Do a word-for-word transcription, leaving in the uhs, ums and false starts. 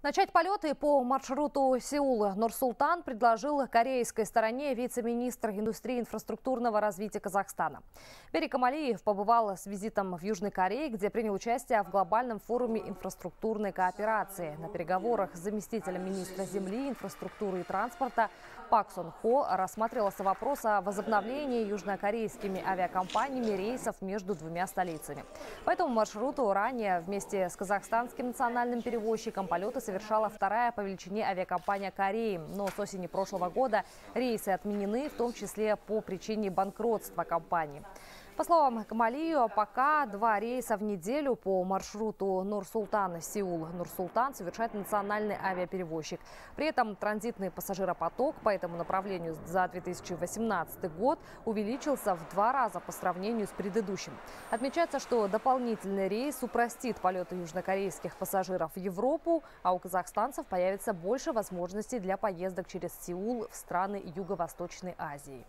Начать полеты по маршруту Сеул-Нур-Султан предложил корейской стороне вице-министр индустрии и инфраструктурного развития Казахстана. Берик Амалиев побывал с визитом в Южной Корее, где принял участие в глобальном форуме инфраструктурной кооперации. На переговорах с заместителем министра земли, инфраструктуры и транспорта Пак Сун-Хо рассматривался вопрос о возобновлении южнокорейскими авиакомпаниями рейсов между двумя столицами. По этому маршруту ранее вместе с казахстанским национальным перевозчиком полеты совершала вторая по величине авиакомпания Кореи. Но с осени прошлого года рейсы отменены, в том числе по причине банкротства компании. По словам Камалию, пока два рейса в неделю по маршруту Нур-Султан-Сеул-Нур-Султан совершает национальный авиаперевозчик. При этом транзитный пассажиропоток по этому направлению за две тысячи восемнадцатый год увеличился в два раза по сравнению с предыдущим. Отмечается, что дополнительный рейс упростит полеты южнокорейских пассажиров в Европу, а у казахстанцев появится больше возможностей для поездок через Сеул в страны Юго-Восточной Азии.